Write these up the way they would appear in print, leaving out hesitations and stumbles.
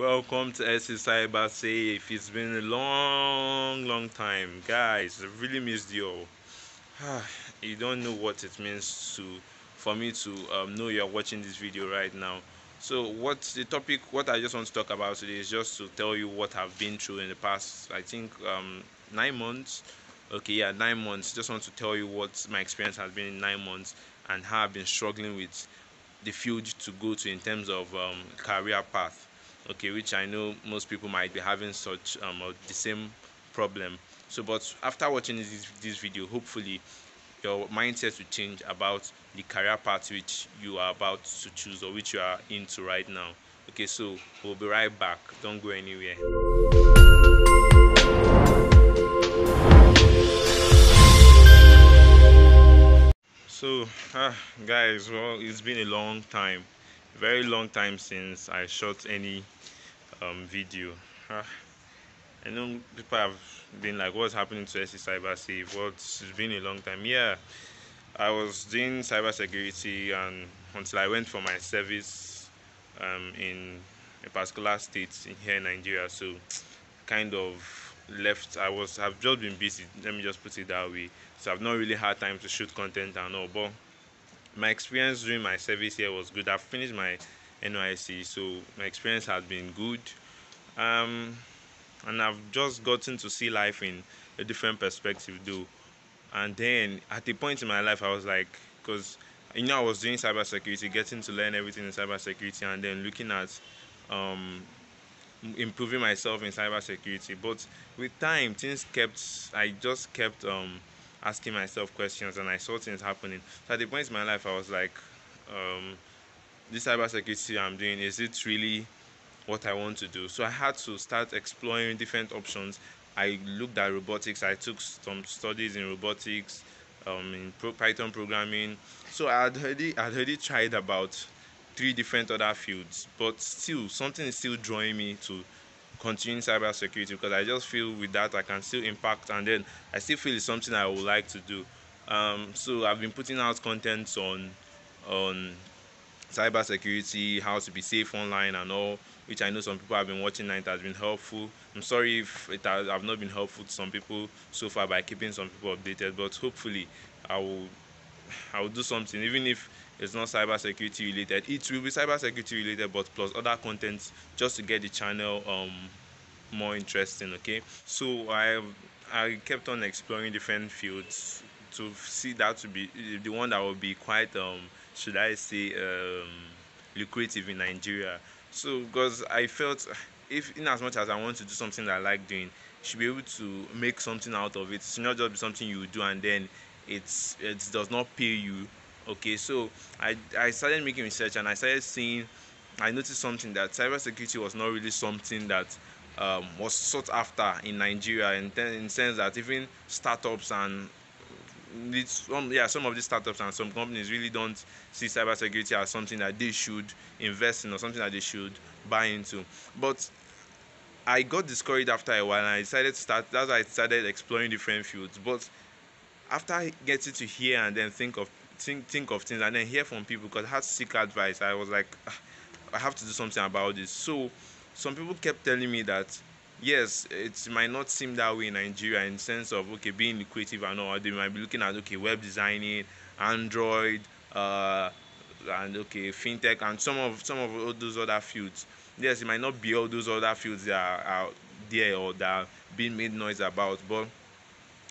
Welcome to SC CYBERSAFE. It's been a long time, guys. I really missed you all. You don't know what it means for me to know you're watching this video right now. So what's the topic? What I just want to talk about today is just to tell you what I've been through in the past, I think 9 months. Okay, yeah, 9 months. Just want to tell you what my experience has been in 9 months and how I've been struggling with the field to go to in terms of career path. Okay, which I know most people might be having such the same problem. So, but after watching this video, hopefully your mindset will change about the career path which you are about to choose or which you are into right now. Okay, so we'll be right back. Don't go anywhere. So, guys, well, it's been a long time. Very long time since I shot any video. I know people have been like, what's happening to SC CYBERSAFE? Well, it's been a long time. Yeah, I was doing cybersecurity and until I went for my service in a particular state here in Nigeria. So kind of left. I've just been busy, let me just put it that way. So I've not really had time to shoot content and all, but my experience during my service here was good. I finished my NYC, so my experience has been good, and I've just gotten to see life in a different perspective though. And then at the point in my life I was like, because you know I was doing cybersecurity, getting to learn everything in cybersecurity, and then looking at improving myself in cybersecurity. But with time, things kept. I just kept asking myself questions, and I saw things happening. So at the point in my life I was like, this cybersecurity I'm doing, is it really what I want to do? So I had to start exploring different options. I looked at robotics. I took some studies in robotics, in Python programming. So I had already tried about 3 different other fields, but still something is still drawing me to continue cybersecurity, because I just feel with that I can still impact, and then I still feel it's something I would like to do. So I've been putting out contents on cybersecurity, how to be safe online and all, which I know some people have been watching and it has been helpful. I'm sorry if I've not been helpful to some people so far by keeping some people updated, but hopefully I will do something, even if it's not cybersecurity related. It will be cybersecurity related, but plus other contents, just to get the channel more interesting. Okay, so I kept on exploring different fields to see that to be the one that will be quite should I say lucrative in Nigeria. So because I felt, if in as much as I want to do something that I like doing, I should be able to make something out of it. It's not just something you do and then it does not pay you. Okay, so I started making research, and I started seeing, I noticed something, that cybersecurity was not really something that was sought after in Nigeria, in sense that even startups and some of these startups and some companies really don't see cybersecurity as something that they should invest in or something that they should buy into. But I got discouraged after a while, and that's why I started exploring different fields. But after getting to hear and then think of things and then hear from people, because I had to seek advice, I was like, I have to do something about this. So some people kept telling me that yes, it might not seem that way in Nigeria, in the sense of okay, being lucrative and all. They might be looking at okay, web designing, Android, and okay, fintech, and some of all those other fields. Yes, it might not be all those other fields that are out there or that are being made noise about, but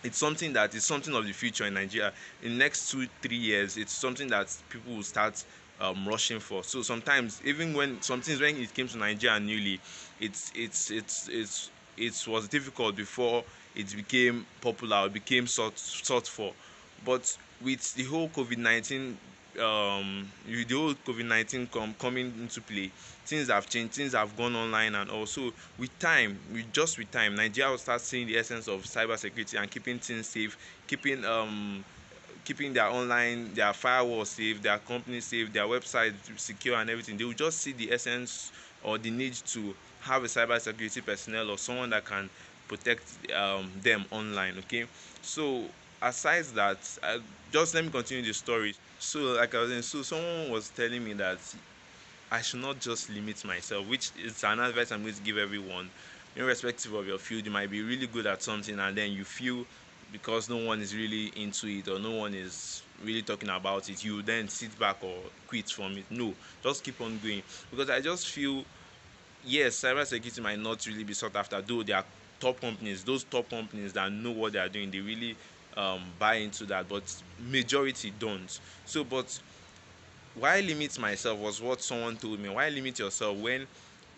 it's something that is something of the future in Nigeria. In the next 2-3 years, it's something that people will start rushing for. So sometimes, even when when it came to Nigeria newly, it was difficult before it became popular, it became sought for. But with the whole COVID-19, coming into play, things have changed, things have gone online, and also with time, with time, Nigeria will start seeing the essence of cybersecurity and keeping things safe, keeping their online, their firewall safe, their company safe, their website secure and everything. They will just see the essence or the need to have a cybersecurity personnel or someone that can protect them online. Okay, so aside that, just let me continue the story. So like I was saying, so someone was telling me that I should not just limit myself, which is an advice I'm going to give everyone. Irrespective of your field, you might be really good at something and then you feel because no one is really into it or no one is really talking about it, you then sit back or quit from it. No, just keep on going. Because I just feel, yes, cybersecurity might not really be sought after, though there are top companies, those top companies that know what they are doing, they really buy into that, but majority don't. So, but why limit myself was what someone told me. Why limit yourself when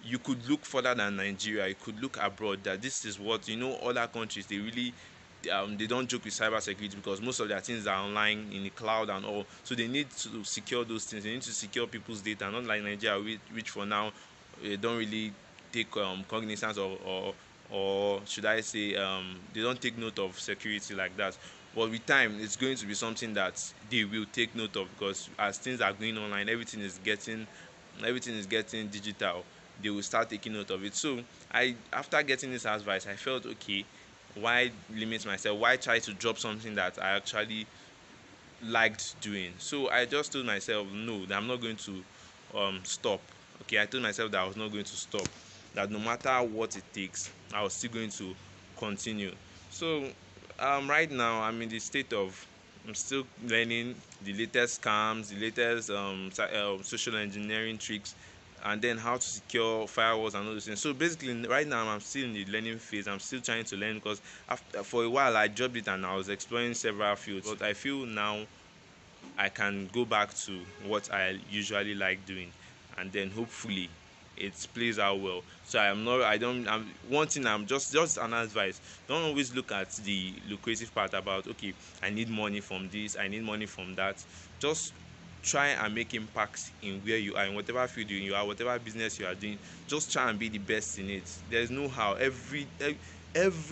you could look further than Nigeria, you could look abroad, that this is what, you know, other countries, they really, they don't joke with cybersecurity because most of their things are online, in the cloud and all. So they need to secure those things. They need to secure people's data, not like Nigeria, which for now, they don't really take cognizance or should I say, they don't take note of security like that. But with time, it's going to be something that they will take note of, because as things are going online, everything is getting digital. They will start taking note of it. So after getting this advice, I felt, okay, why limit myself? Why try to drop something that I actually liked doing? So I just told myself, no, that I'm not going to stop. Okay, I told myself that I was not going to stop. That no matter what it takes, I was still going to continue. So right now, I'm in the state of, I'm still learning the latest scams, the latest social engineering tricks, and then how to secure firewalls and all those things. So basically, right now, I'm still in the learning phase. I'm still trying to learn, because for a while, I dropped it and I was exploring several fields. But I feel now I can go back to what I usually like doing, and then hopefully it plays out well. So one thing I'm just an advice, don't always look at the lucrative part about, okay, I need money from this, I need money from that. Just try and make impacts in where you are, in whatever field you are, whatever business you are doing. Just try and be the best in it. There's no how. Every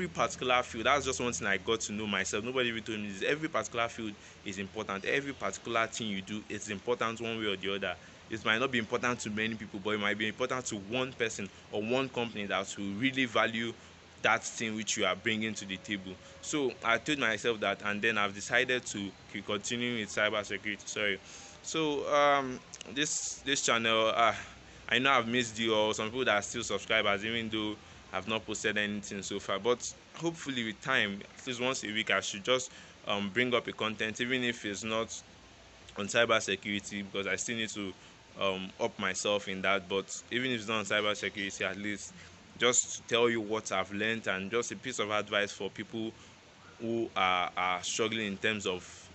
particular field, that's just one thing I got to know myself. Nobody even told me this. Every particular field is important. Every particular thing you do is important one way or the other. It might not be important to many people, but it might be important to one person or one company that will really value that thing which you are bringing to the table. So I told myself that, and then I've decided to continue with cybersecurity. So this channel, I know I've missed you all. Some people that are still subscribers, even though I've not posted anything so far. But hopefully with time, at least once a week, I should just bring up a content, even if it's not on cybersecurity, because I still need to up myself in that. But even if it's not on cybersecurity, at least just tell you what I've learned, and just a piece of advice for people who are struggling in terms of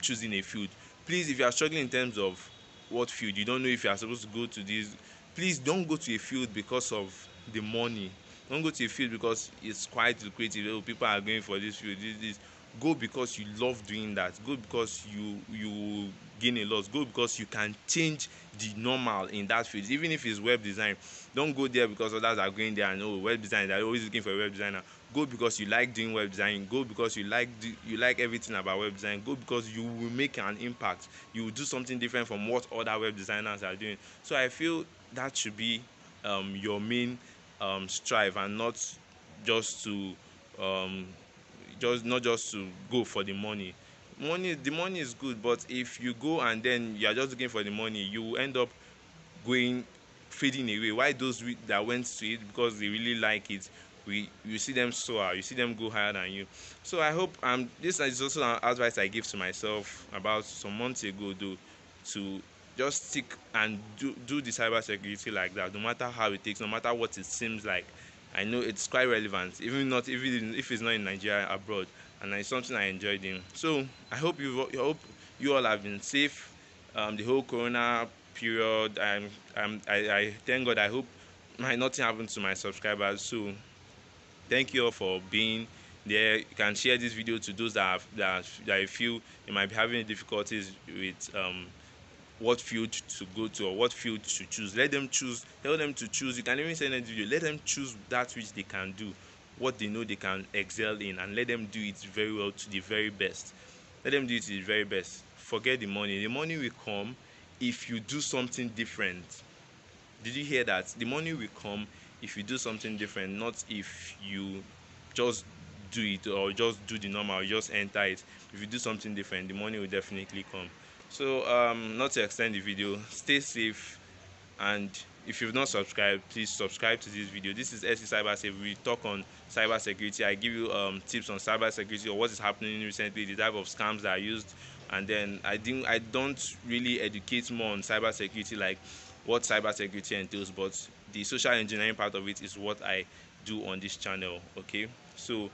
choosing a field. Please, if you are struggling in terms of what field, you don't know if you are supposed to go to this, please don't go to a field because of the money. Don't go to a field because it's quite lucrative. Oh, people are going for this field, this. Go because you love doing that. Go because you gain a lot. Go because you can change the normal in that field. Even if it's web design, don't go there because others are going there and, oh, web design, they're always looking for a web designer. Go because you like doing web design. Go because you like everything about web design. Go because you will make an impact. You will do something different from what other web designers are doing. So I feel that should be your main strive, and not just to not just to go for the money. The money is good, but if you go and then you are just looking for the money, you will end up fading away. Why those that went to it because they really like it, you see them soar, you see them go higher than you. So I hope this is also an advice I give to myself about some months ago, though, to just stick and do the cybersecurity like that, no matter how it takes, no matter what it seems like. I know it's quite relevant, even if it's not in Nigeria, abroad, and it's something I enjoy doing. So I hope you all have been safe. The whole Corona period, I thank God. I hope nothing happened to my subscribers. So thank you all for being there. You can share this video to those that feel they might be having difficulties with what field to go to or what field to choose. Let them choose. Tell them to choose. You can even send a video. Let them choose that which they can do, what they know they can excel in, and let them do it very well, to the very best. Let them do it to the very best. Forget the money. The money will come if you do something different. Did you hear that? The money will come if you do something different, not if you just do it or just do the normal or just enter it. If you do something different, the money will definitely come. So not to extend the video, stay safe, And if you've not subscribed, please subscribe to this video. This is SC CyberSafe. We talk on cyber security. I give you tips on cyber security or what is happening recently, the type of scams that are used, and then I don't really educate more on cyber security, like what cyber security entails, but the social engineering part of it is what I do on this channel. Okay, so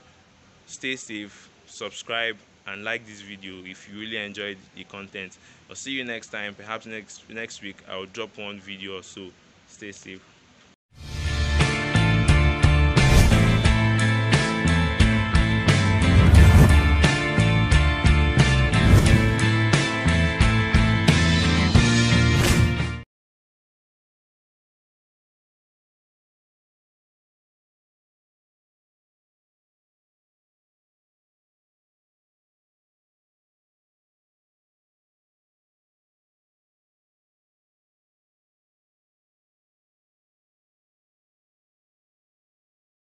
stay safe, subscribe, and like this video if you really enjoyed the content. I'll see you next time. Perhaps next week I'll drop one video or so. Stay safe.